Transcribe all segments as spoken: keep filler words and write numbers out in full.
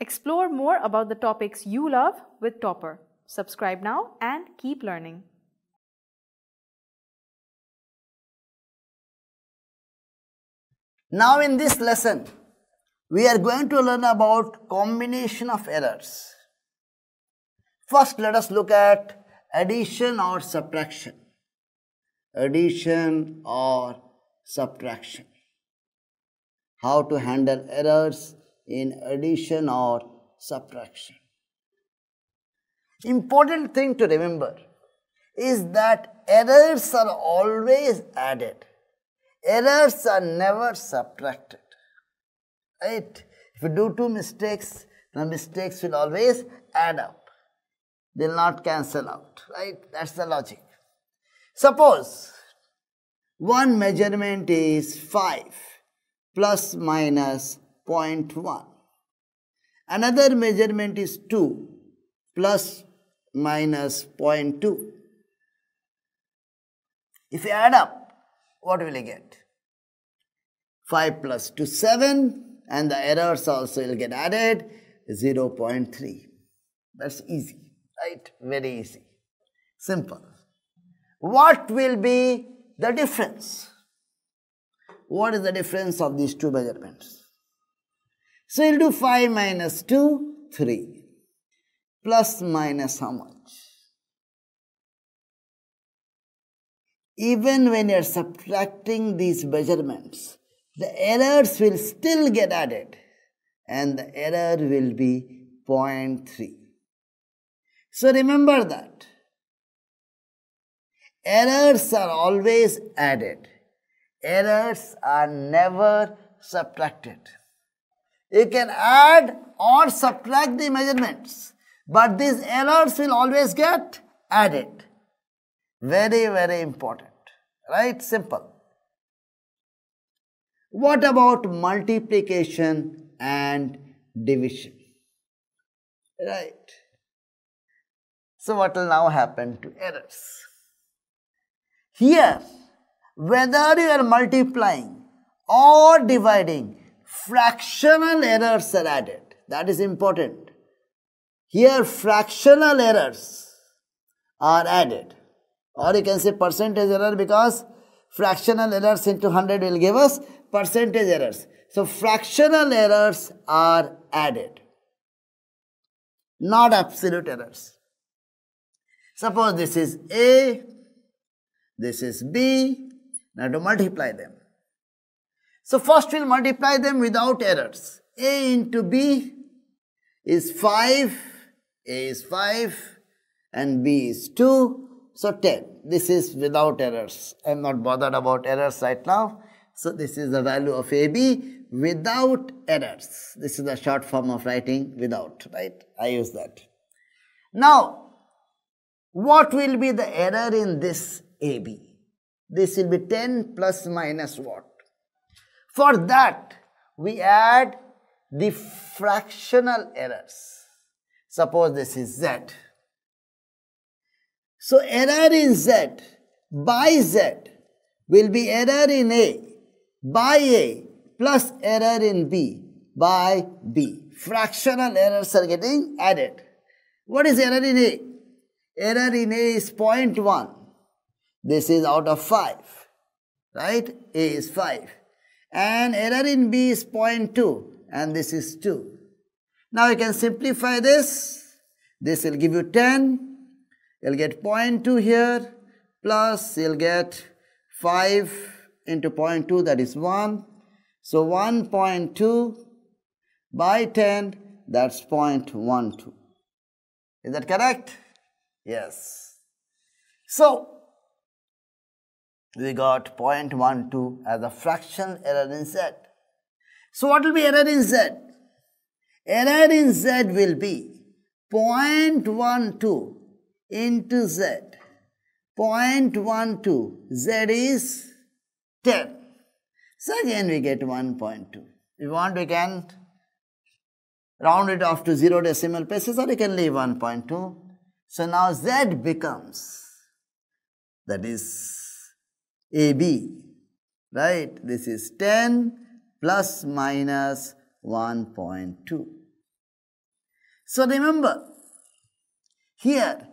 Explore more about the topics you love with Toppr. Subscribe now and keep learning. Now in this lesson, we are going to learn about combination of errors. First, let us look at addition or subtraction. Addition or subtraction. How to handle errors in addition or subtraction. Important thing to remember is that errors are always added. Errors are never subtracted, right? If you do two mistakes, the mistakes will always add up. They will not cancel out, right? That's the logic. Suppose one measurement is five plus minus zero point one. Another measurement is two plus minus zero point two. If you add up, what will you get? five plus two, seven, and the errors also will get added, zero point three. That's easy, right? Very easy. Simple. What will be the difference? What is the difference of these two measurements? So you'll do five minus two, three. Plus minus how much? Even when you are subtracting these measurements, the errors will still get added and the error will be zero point three. So remember that errors are always added. Errors are never subtracted. You can add or subtract the measurements, but these errors will always get added. Very, very important. Right? Simple. What about multiplication and division? Right. So what will now happen to errors? Here, whether you are multiplying or dividing, fractional errors are added. That is important. Here, fractional errors are added. Or you can say percentage error, because fractional errors into one hundred will give us percentage errors. So fractional errors are added, not absolute errors. Suppose this is A, this is B. Now to multiply them. So first we'll multiply them without errors. A into B is five, A is five, and B is two. So ten, this is without errors. I am not bothered about errors right now. So this is the value of A B without errors. This is the short form of writing without, right? I use that. Now, what will be the error in this A B? This will be ten plus minus what? For that, we add the fractional errors. Suppose this is Z. So error in Z by Z will be error in A by A plus error in B by B. Fractional errors are getting added. What is error in A? Error in A is zero point one. This is out of five, right? A is five. And error in B is zero point two, and this is two. Now you can simplify this. This will give you ten. You'll get zero point two here, plus you'll get five into zero point two, that is one. So one point two by ten, that's zero point one two. Is that correct? Yes. So we got zero point one two as a fractional error in Z. So what will be error in Z? Error in Z will be zero point one two. Into Z, zero point one two, Z is ten. So again we get one point two. If you want, we can round it off to zero decimal places, or you can leave one point two. So now Z becomes, that is A B, right? This is ten plus minus one point two. So remember, here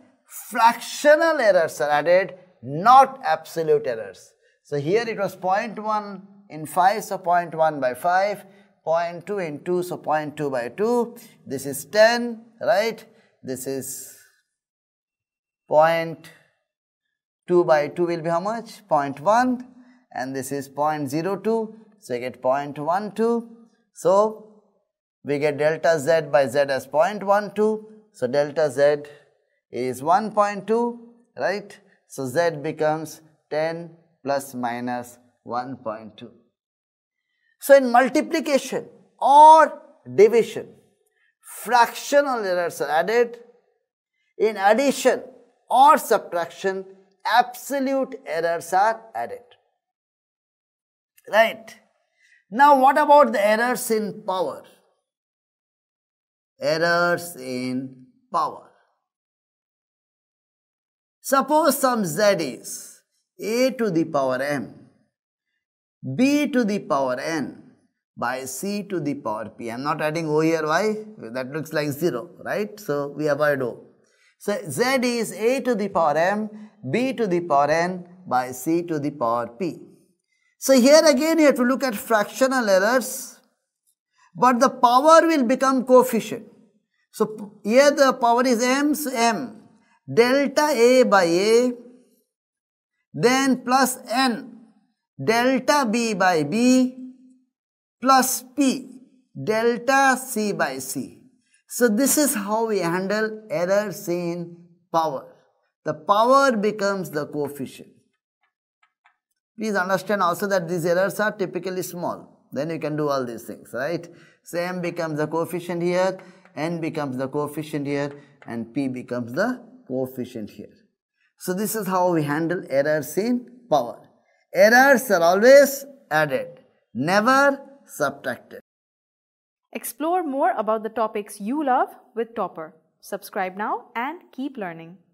fractional errors are added, not absolute errors. So here it was zero point one in five, so zero point one by five, zero point two in two, so zero point two by two. This is ten, right? This is zero point two by two will be how much? zero point one, and this is zero point zero two, so you get zero point one two. So we get delta z by z as zero point one two, so delta z is one point two, right? So z becomes ten plus minus one point two. So in multiplication or division, fractional errors are added. In addition or subtraction, absolute errors are added. Right. Now what about the errors in power? Errors in power. Suppose some z is a to the power m, b to the power n by c to the power p. I am not adding O here, why? That looks like zero, right? So we avoid O. So z is a to the power m, b to the power n by c to the power p. So here again you have to look at fractional errors, but the power will become coefficient. So here the power is m, so m, delta a by a, then plus n, delta b by b, plus p, delta c by c. So this is how we handle errors in power. The power becomes the coefficient. Please understand also that these errors are typically small. Then you can do all these things, right? So m becomes the coefficient here, n becomes the coefficient here, and p becomes the coefficient here. So this is how we handle errors in power. Errors are always added, never subtracted. Explore more about the topics you love with Toppr. Subscribe now and keep learning.